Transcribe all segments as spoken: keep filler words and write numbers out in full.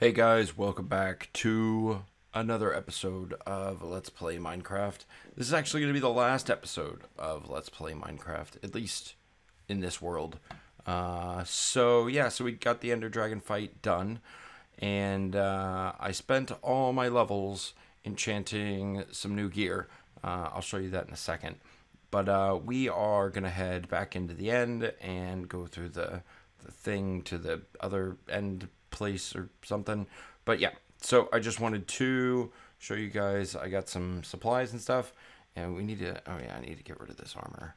Hey guys, welcome back to another episode of Let's Play Minecraft. This is actually going to be the last episode of Let's Play Minecraft, at least in this world. Uh, so yeah, so we got the Ender Dragon fight done, and uh, I spent all my levels enchanting some new gear. Uh, I'll show you that in a second. But uh, we are going to head back into the end and go through the, the thing to the other end place or something. But yeah, so I just wanted to show you guys I got some supplies and stuff, and we need to, oh yeah, I need to get rid of this armor,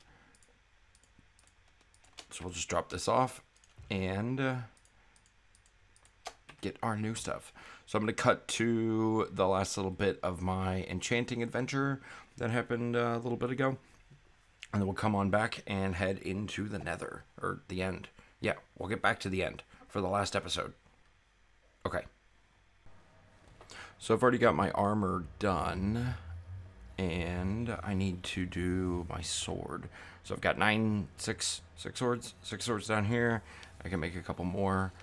so we'll just drop this off and uh, get our new stuff. So I'm going to cut to the last little bit of my enchanting adventure that happened uh, a little bit ago, and then we'll come on back and head into the nether, or the end. Yeah, we'll get back to the end for the last episode. Okay, so I've already got my armor done, and I need to do my sword. So I've got nine, six, six swords, six swords down here. I can make a couple more,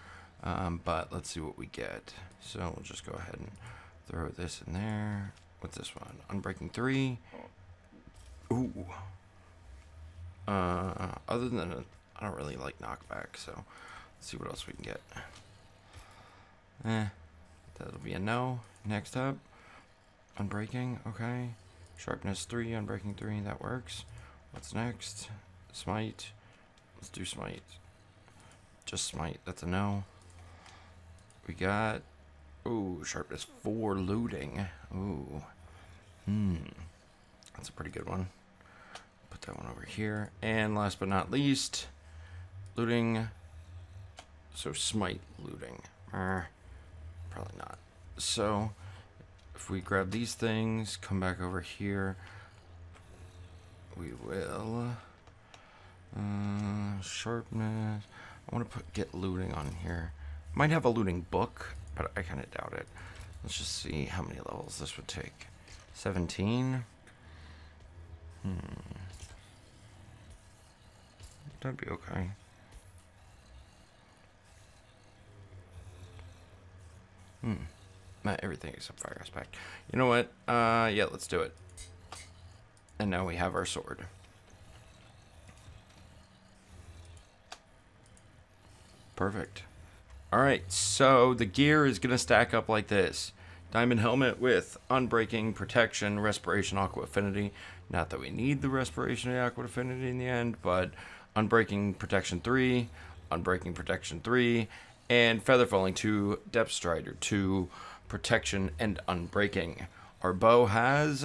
um, but let's see what we get. So we'll just go ahead and throw this in there. What's this one? Unbreaking three. Ooh. Uh, other than that, I don't really like knockback, so let's see what else we can get. Eh, that'll be a no. Next up, unbreaking, okay. Sharpness three, unbreaking three, that works. What's next? Smite. Let's do smite. Just smite, that's a no. We got, ooh, sharpness four, looting. Ooh, hmm, that's a pretty good one. Put that one over here. And last but not least, looting. So smite, looting. Uh, Probably not. So if we grab these things, come back over here, we will uh, sharpness. I want to put get looting on here. Might have a looting book, but I kind of doubt it. Let's just see how many levels this would take. seventeen. Hmm. That'd be okay. Hmm. Not everything except fire aspect. You know what? Uh, yeah, let's do it. And now we have our sword. Perfect. Alright, so the gear is going to stack up like this. Diamond helmet with unbreaking, protection, respiration, aqua affinity. Not that we need the respiration and aqua affinity in the end, but unbreaking, protection three, unbreaking, protection three, and feather falling two, depth strider two, protection and unbreaking. Our bow has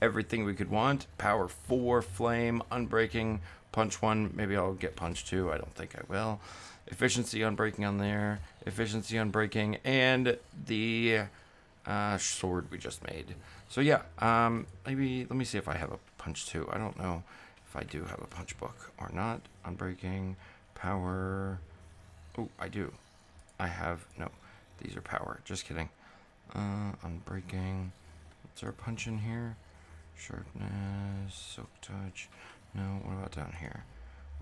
everything we could want. Power four, flame, unbreaking, punch one. Maybe I'll get punch two. I don't think I will. Efficiency unbreaking on there. Efficiency unbreaking, and the uh, sword we just made. So yeah, um, maybe let me see if I have a punch two. I don't know if I do have a punch book or not. Unbreaking, power. Oh, I do. I have, no, these are power, just kidding. Uh, unbreaking, is there a punch in here? Sharpness, silk touch, no, what about down here?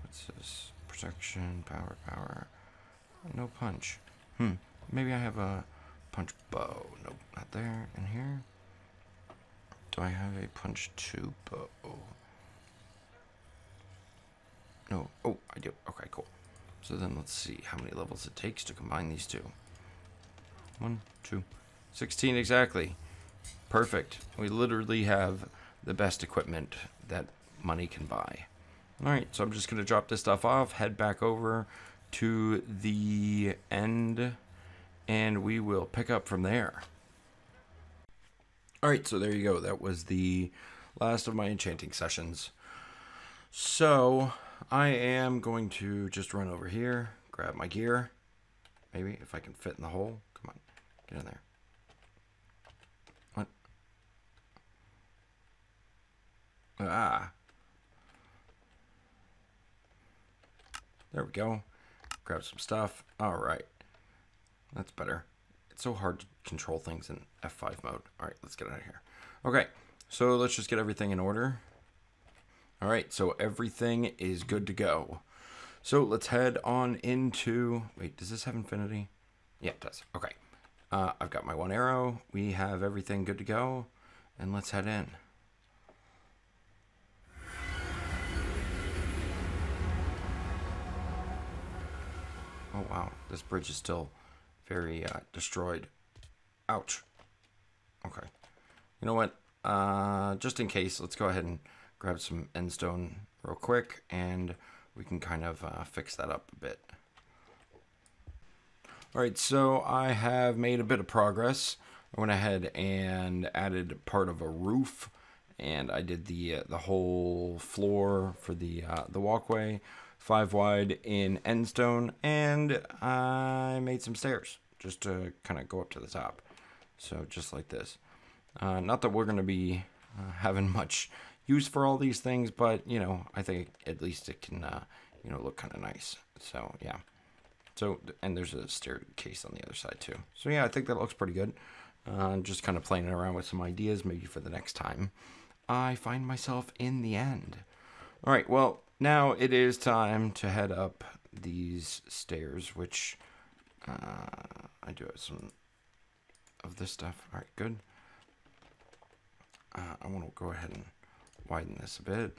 What's this? Protection, power, power, no punch. Hmm, maybe I have a punch bow, nope, not there, in here. Do I have a punch two bow? No, oh, I do, okay, cool. So then let's see how many levels it takes to combine these two. One, two, sixteen exactly. Perfect. We literally have the best equipment that money can buy. All right, so I'm just going to drop this stuff off, head back over to the end, and we will pick up from there. All right, so there you go. That was the last of my enchanting sessions. So I am going to just run over here, grab my gear, maybe if I can fit in the hole. Come on, get in there. What? Ah. There we go. Grab some stuff. All right. That's better. It's so hard to control things in F five mode. All right, let's get out of here. Okay, so let's just get everything in order. All right, so everything is good to go. So let's head on into, wait, does this have infinity? Yeah, it does, okay. Uh, I've got my one arrow. We have everything good to go. And let's head in. Oh, wow. This bridge is still very uh, destroyed. Ouch. Okay. You know what? Uh, just in case, let's go ahead and grab some endstone real quick, and we can kind of uh, fix that up a bit. All right, so I have made a bit of progress. I went ahead and added part of a roof, and I did the uh, the whole floor for the uh, the walkway, five wide in endstone, and I made some stairs just to kind of go up to the top. So just like this. Uh, not that we're going to be uh, having much use for all these things, but you know, I think at least it can uh, you know, look kind of nice. So yeah. So, and there's a staircase on the other side too. So yeah, I think that looks pretty good. Uh, just kind of playing around with some ideas, maybe for the next time I find myself in the end. All right, well, now it is time to head up these stairs, which uh, I do have some of this stuff. All right, good. Uh, I want to go ahead and widen this a bit.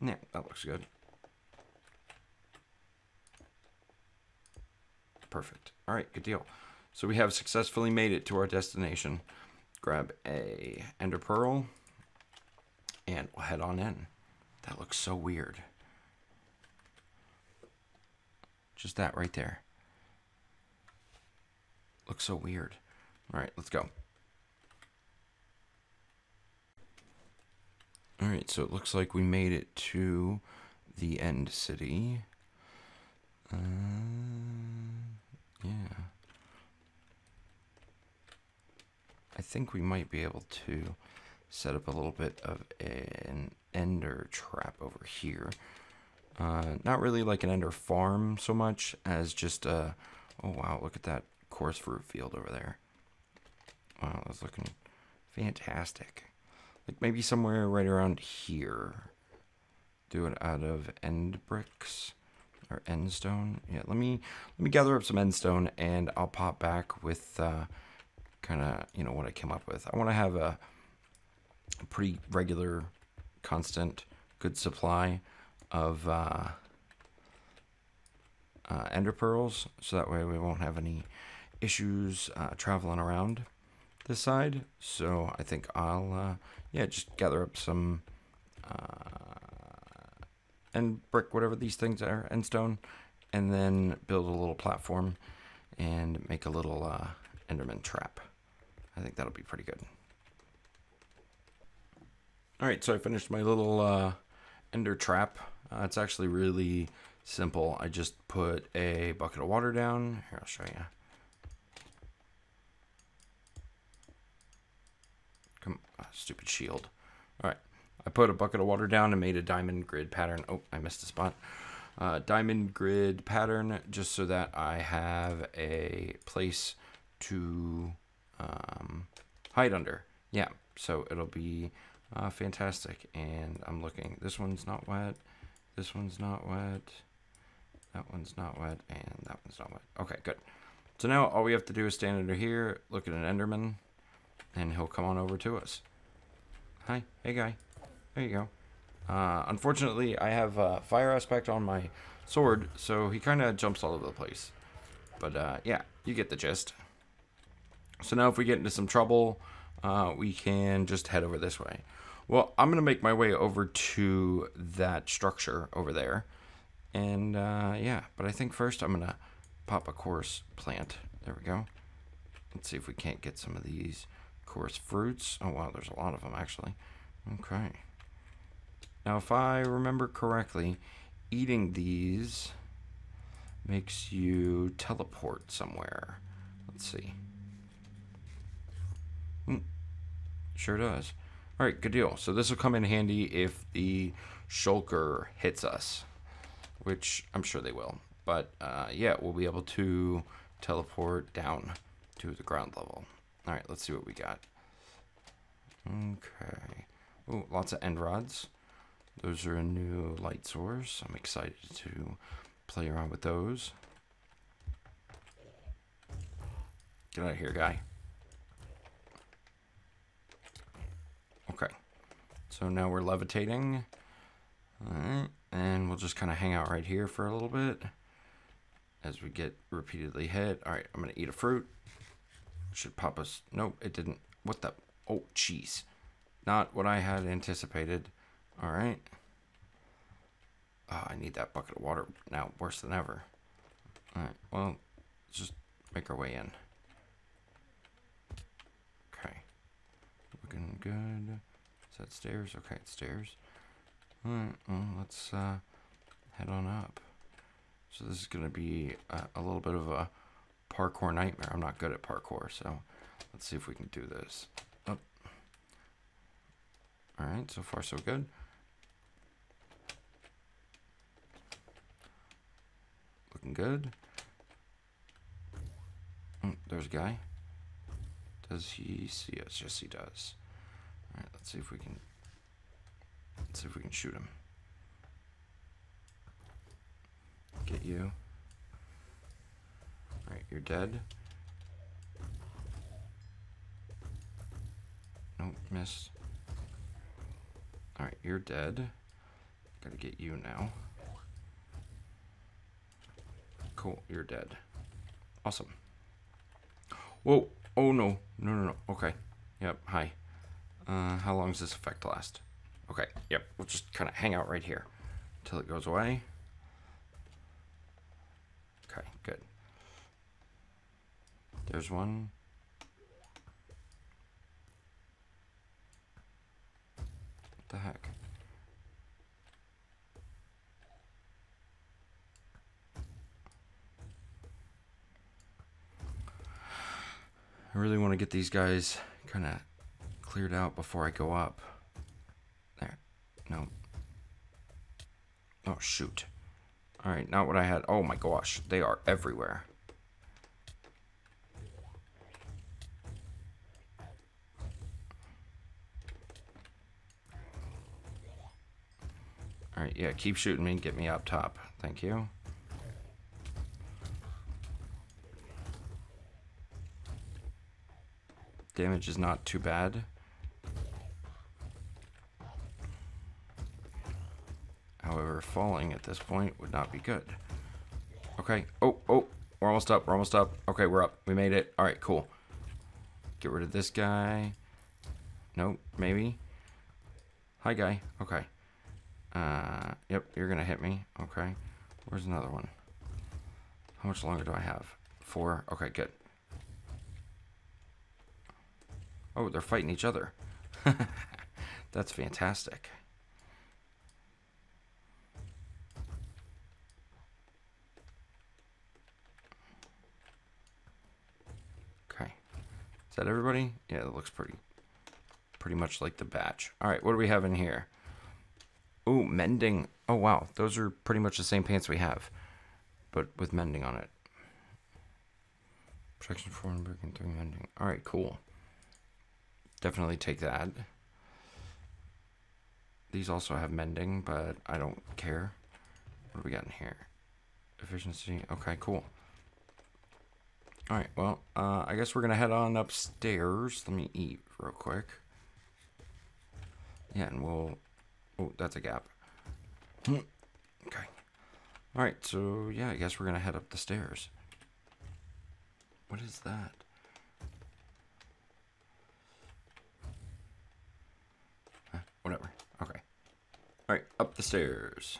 Yeah, that looks good. Perfect. All right, good deal. So we have successfully made it to our destination. Grab a ender pearl and we'll head on in. That looks so weird. Just that right there. Looks so weird. All right, let's go. All right, so it looks like we made it to the end city. Uh, Yeah. I think we might be able to set up a little bit of an ender trap over here. Uh, not really like an ender farm so much as just a... Oh, wow, look at that coarse fruit field over there. Wow, that's looking fantastic. Like maybe somewhere right around here. Do it out of end bricks. Or endstone. Yeah, let me let me gather up some endstone, and I'll pop back with uh, kind of, you know, what I came up with. I want to have a, a pretty regular, constant, good supply of uh, uh, ender pearls, so that way we won't have any issues uh, traveling around this side. So I think I'll uh, yeah, just gather up some. Uh, and brick, whatever these things are, and stone, and then build a little platform and make a little uh, enderman trap. I think that'll be pretty good. All right, so I finished my little uh, ender trap. Uh, it's actually really simple. I just put a bucket of water down. Here, I'll show you. Come on, stupid shield. All right. I put a bucket of water down and made a diamond grid pattern. Oh, I missed a spot. Uh, diamond grid pattern, just so that I have a place to um, hide under. Yeah, so it'll be uh, fantastic. And I'm looking. This one's not wet. This one's not wet. That one's not wet. And that one's not wet. Okay, good. So now all we have to do is stand under here, look at an enderman, and he'll come on over to us. Hi. Hey, guy. There you go. Uh, unfortunately, I have uh, fire aspect on my sword, so he kind of jumps all over the place. But uh, yeah, you get the gist. So now if we get into some trouble, uh, we can just head over this way. Well, I'm going to make my way over to that structure over there. And uh, yeah, but I think first I'm going to pop a coarse plant. There we go. Let's see if we can't get some of these coarse fruits. Oh, wow, there's a lot of them, actually. Okay. Now, if I remember correctly, eating these makes you teleport somewhere. Let's see. Mm, sure does. All right, good deal. So this will come in handy if the shulker hits us, which I'm sure they will. But uh, yeah, we'll be able to teleport down to the ground level. All right, let's see what we got. Okay. Oh, lots of end rods. Those are a new light source. I'm excited to play around with those. Get out of here, guy. Okay. So now we're levitating. Alright. And we'll just kind of hang out right here for a little bit. As we get repeatedly hit. Alright, I'm going to eat a fruit. Should pop us. Nope, it didn't. What the? Oh, jeez. Not what I had anticipated. Alright. Oh, I need that bucket of water now worse than ever. Alright, well, let's just make our way in. Okay. Looking good. Is that stairs? Okay, it's stairs. Alright, well, let's uh, head on up. So this is going to be a, a little bit of a parkour nightmare. I'm not good at parkour, so let's see if we can do this. Oh. Alright, so far so good. Looking good. Oh, there's a guy. Does he see us? Yes, he does. Alright, let's see if we can let's see if we can shoot him. Get you. Alright, you're dead. Nope, missed. Alright, you're dead. Gotta get you now. Cool, you're dead. Awesome. Whoa, oh no, no, no, no, okay. Yep, hi. Uh, how long does this effect last? Okay, yep, we'll just kind of hang out right here until it goes away. Okay, good. There's one. What the heck? I really want to get these guys kind of cleared out before I go up. There. No. Oh, shoot. Alright, not what I had. Oh my gosh, they are everywhere. Alright, yeah, keep shooting me and get me up top. Thank you. Damage is not too bad. However, falling at this point would not be good. Okay. Oh, oh, we're almost up. We're almost up. Okay, we're up. We made it. All right, cool. Get rid of this guy. Nope, maybe. Hi, guy. Okay. Uh, yep, you're going to hit me. Okay. Where's another one? How much longer do I have? Four. Okay, good. Oh, they're fighting each other. That's fantastic. Okay. Is that everybody? Yeah, that looks pretty pretty much like the batch. All right, what do we have in here? Ooh, mending. Oh, wow. Those are pretty much the same pants we have, but with mending on it. Protection four and breaking three mending. All right, cool. Definitely take that. These also have mending, but I don't care. What do we got in here? Efficiency. Okay, cool. All right, well, uh, I guess we're gonna head on upstairs. Let me eat real quick. Yeah, and we'll, oh, that's a gap. Okay. All right, so yeah, I guess we're gonna head up the stairs. What is that? Whatever. Okay. All right, up the stairs.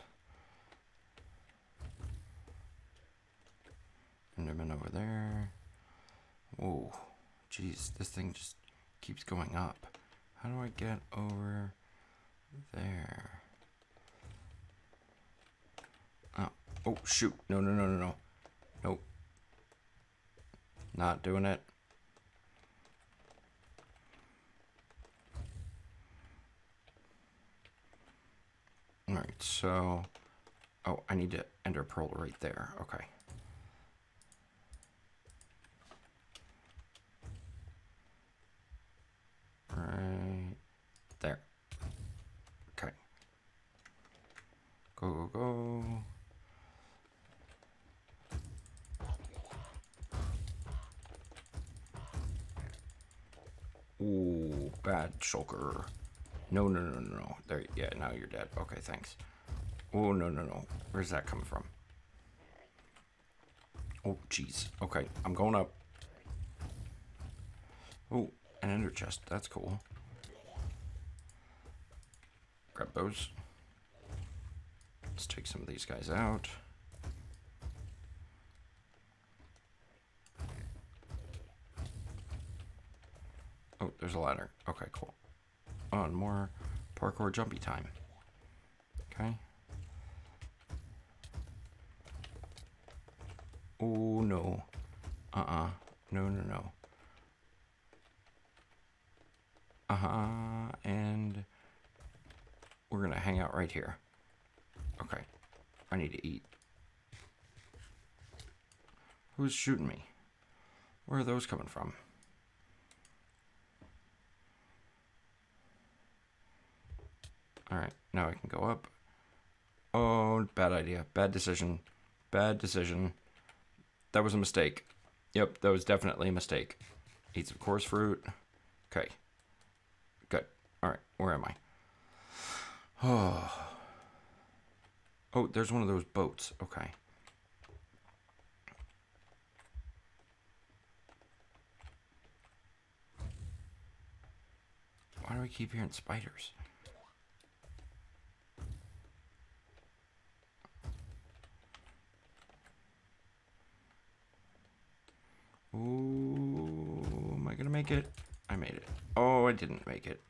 Enderman over there. Whoa. Jeez, this thing just keeps going up. How do I get over there? Oh, oh shoot. No, no, no, no, no. Nope. Not doing it. Alright, so, oh, I need to ender pearl right there. Okay. Right there. Okay. Go, go, go. Ooh, bad shulker. No, no, no, no, no. There, yeah, now you're dead. Okay, thanks. Oh, no, no, no. Where's that coming from? Oh, jeez. Okay, I'm going up. Oh, an ender chest. That's cool. Grab those. Let's take some of these guys out. Oh, there's a ladder. Okay, cool. On more parkour jumpy time. Okay. Oh, no. Uh-uh. No, no, no. Uh-huh. And we're going to hang out right here. Okay. I need to eat. Who's shooting me? Where are those coming from? Alright. Now I can go up. Oh, bad idea. Bad decision. Bad decision. That was a mistake. Yep, that was definitely a mistake. Eat some coarse fruit. Okay. Good. Alright, where am I? Oh. Oh, there's one of those boats. Okay. Why do we keep hearing spiders? Ooh, am I gonna make it? I made it. Oh, I didn't make it.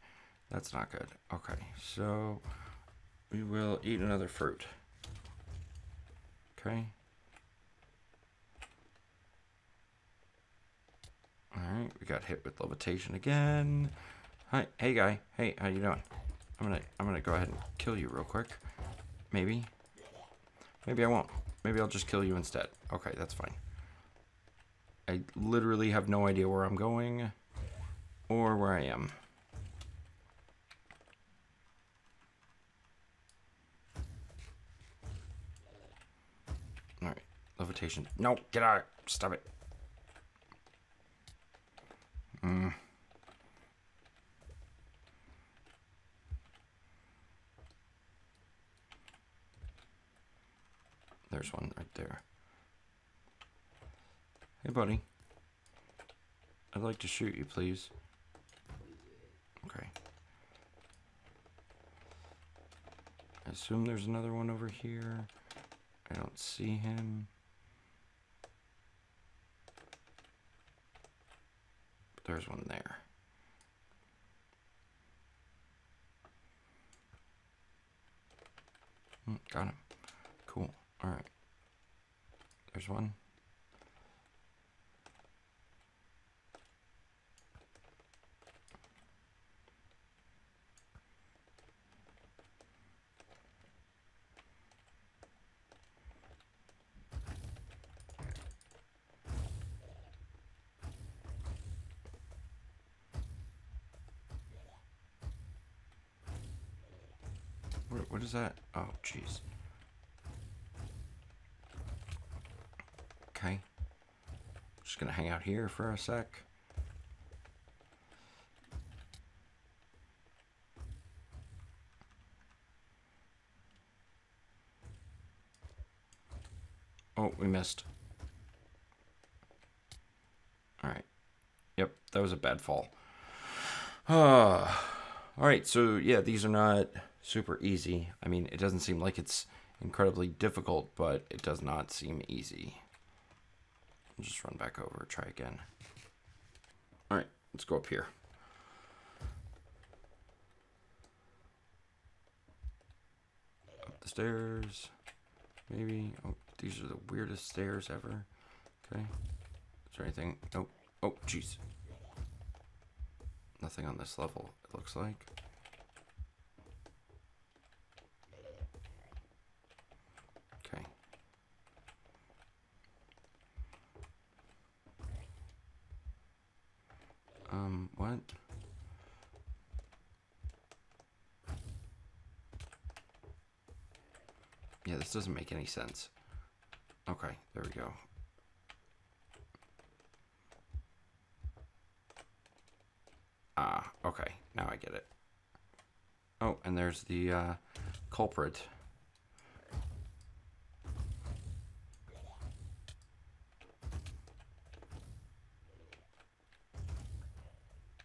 That's not good. Okay, so we will eat another fruit. Okay. All right, we got hit with levitation again. Hi, hey guy. Hey, how you doing? I'm gonna, I'm gonna go ahead and kill you real quick. Maybe. Maybe I won't. Maybe I'll just kill you instead. Okay, that's fine. I literally have no idea where I'm going or where I am. All right, levitation. No, get out. Stop it. Mm. There's one right there. Hey, buddy. I'd like to shoot you, please. Okay. I assume there's another one over here. I don't see him. But there's one there. Mm, got him. Cool. All right. There's one. What is that? Oh, jeez. Okay. Just gonna hang out here for a sec. Oh, we missed. Alright. Yep, that was a bad fall. Ah. Alright, so yeah, these are not super easy. I mean, it doesn't seem like it's incredibly difficult, but it does not seem easy. I'll just run back over, try again. All right, let's go up here. Up the stairs, maybe. Oh, these are the weirdest stairs ever. Okay, is there anything? Nope. Oh, jeez. Nothing on this level, it looks like. Um, what? Yeah, this doesn't make any sense. Okay, there we go. Ah. Okay, now I get it. Oh, and there's the uh, culprit.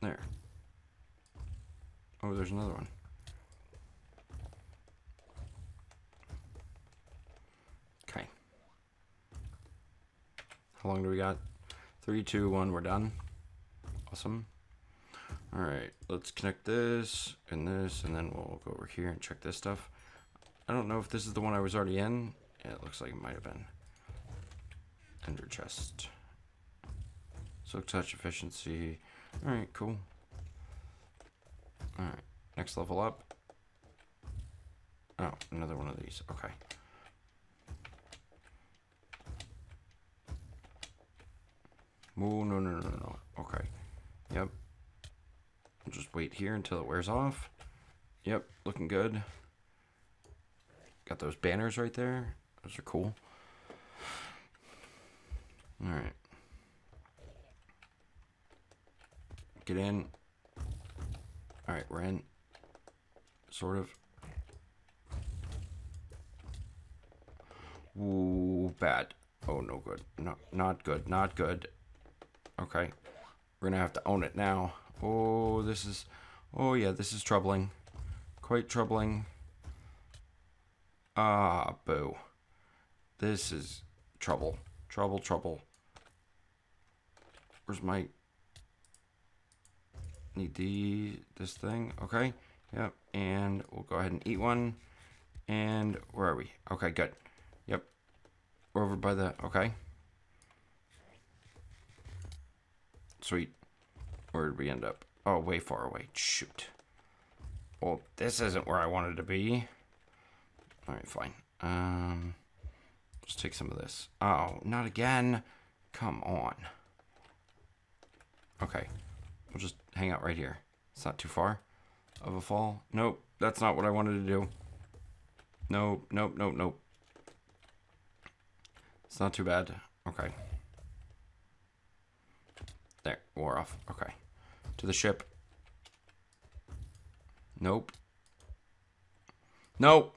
There. Oh, there's another one. Okay. How long do we got? Three, two, one, we're done. Awesome. All right, let's connect this and this, and then we'll go over here and check this stuff. I don't know if this is the one I was already in. Yeah, it looks like it might have been. Ender chest. Silk touch efficiency. All right, cool. All right, next level up. Oh, another one of these. Okay. Oh, no, no, no, no. Okay. Yep. We'll just wait here until it wears off. Yep, looking good. Got those banners right there. Those are cool. All right. Get in. All right, we're in. Sort of. Ooh, bad. Oh, no good. No, not good. Not good. Okay. We're gonna have to own it now. Oh, this is. Oh yeah, this is troubling. Quite troubling. Ah, boo. This is trouble. Trouble. Trouble. Where's my? Need the this thing. Okay, yep, and we'll go ahead and eat one. And where are we? Okay, good. Yep, we're over by the, okay, sweet. Where did we end up? Oh, way far away. Shoot. Well, this isn't where I wanted to be. All right, fine. Um let's take some of this. Oh, not again. Come on. Okay, we'll just hang out right here. It's not too far of a fall. Nope, that's not what I wanted to do. Nope, nope, nope, nope. It's not too bad. Okay. There, wore off. Okay. To the ship. Nope. Nope.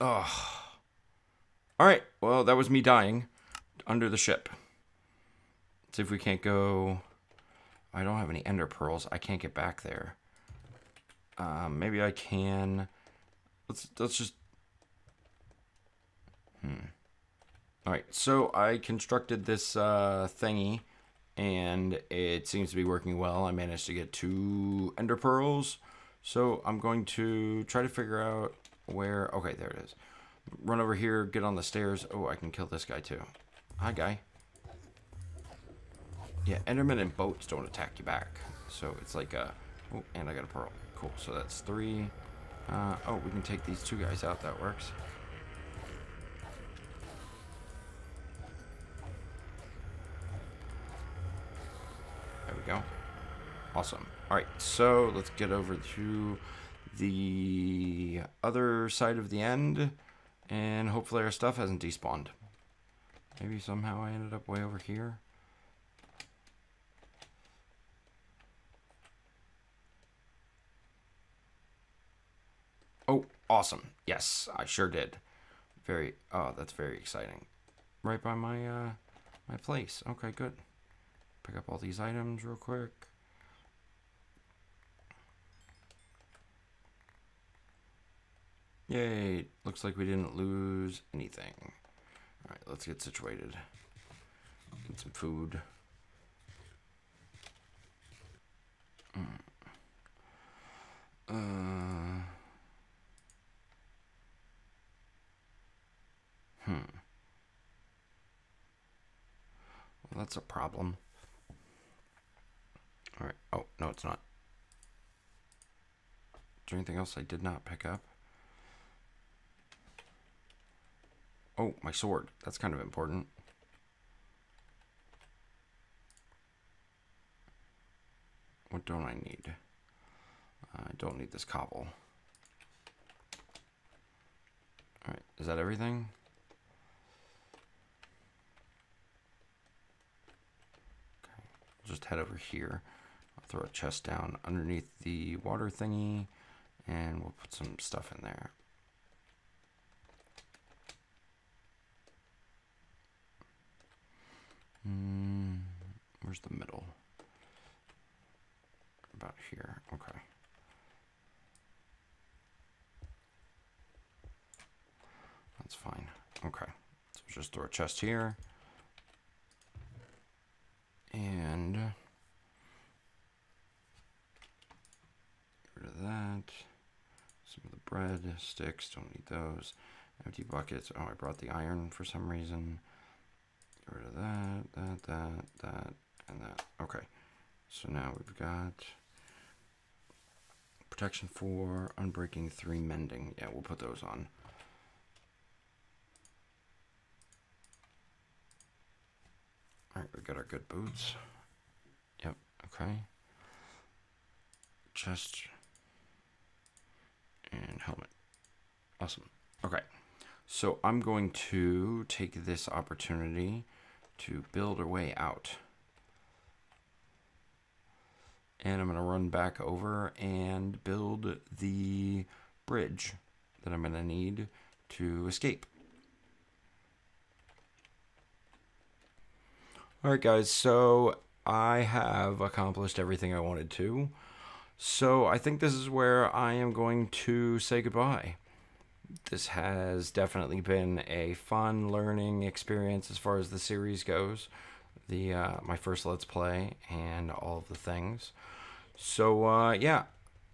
Ugh. All right, well, that was me dying under the ship. Let's see if we can't go. I don't have any ender pearls. I can't get back there. Um, maybe I can. Let's let's just. Hmm. All right. So I constructed this uh, thingy, and it seems to be working well. I managed to get two ender pearls. So I'm going to try to figure out where. Okay, there it is. Run over here. Get on the stairs. Oh, I can kill this guy too. Hi, guy. Yeah, endermen and boats don't attack you back. So it's like a... Oh, and I got a pearl. Cool, so that's three. Uh, oh, we can take these two guys out. That works. There we go. Awesome. All right, so let's get over to the other side of the end. And hopefully our stuff hasn't despawned. Maybe somehow I ended up way over here. Oh, awesome. Yes, I sure did. Very, oh, that's very exciting. Right by my uh, my place. Okay, good. Pick up all these items real quick. Yay, looks like we didn't lose anything. All right, let's get situated. Get some food. Mm. Uh... Hmm. Well, that's a problem. All right. Oh, no, it's not. Is there anything else I did not pick up? Oh, my sword. That's kind of important. What don't I need? I don't need this cobble. All right. Is that everything? Just head over here. throw a chest down underneath the water thingy, and we'll put some stuff in there. Mm, where's the middle? About here. Okay. That's fine. Okay. So just throw a chest here. And get rid of that. Some of the bread, sticks, don't need those. Empty buckets. Oh, I brought the iron for some reason. Get rid of that, that, that, that, and that. Okay. So now we've got protection four, unbreaking three, mending. Yeah, we'll put those on. All right, we got our good boots. Yep, okay. Chest and helmet. Awesome. Okay, so I'm going to take this opportunity to build a way out. And I'm gonna run back over and build the bridge that I'm gonna need to escape. All right, guys, so I have accomplished everything I wanted to. So I think this is where I am going to say goodbye. This has definitely been a fun learning experience as far as the series goes, the uh, my first Let's Play and all of the things. So uh, yeah,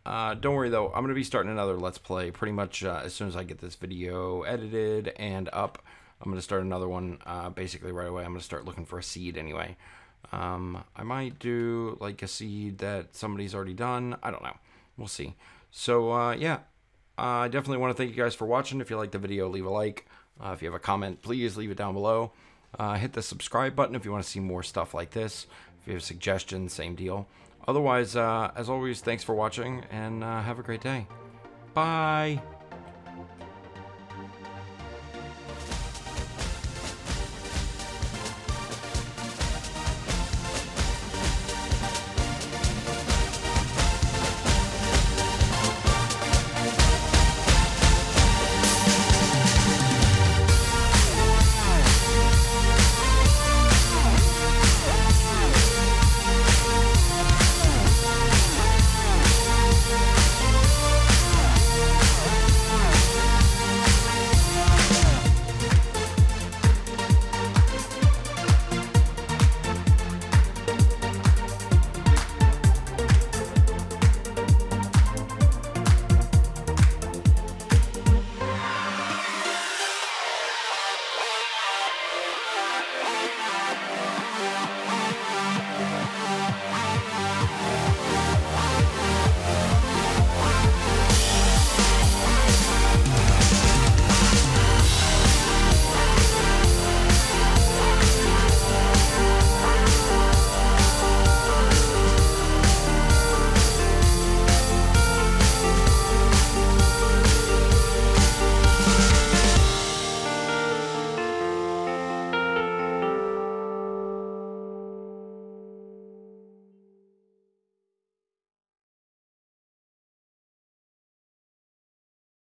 uh, don't worry though, I'm gonna be starting another Let's Play pretty much uh, as soon as I get this video edited and up. I'm going to start another one uh, basically right away. I'm going to start looking for a seed anyway. Um, I might do like a seed that somebody's already done. I don't know. We'll see. So uh, yeah, I definitely want to thank you guys for watching. If you liked the video, leave a like. Uh, if you have a comment, please leave it down below. Uh, hit the subscribe button if you want to see more stuff like this. If you have suggestions, same deal. Otherwise, uh, as always, thanks for watching and uh, have a great day. Bye.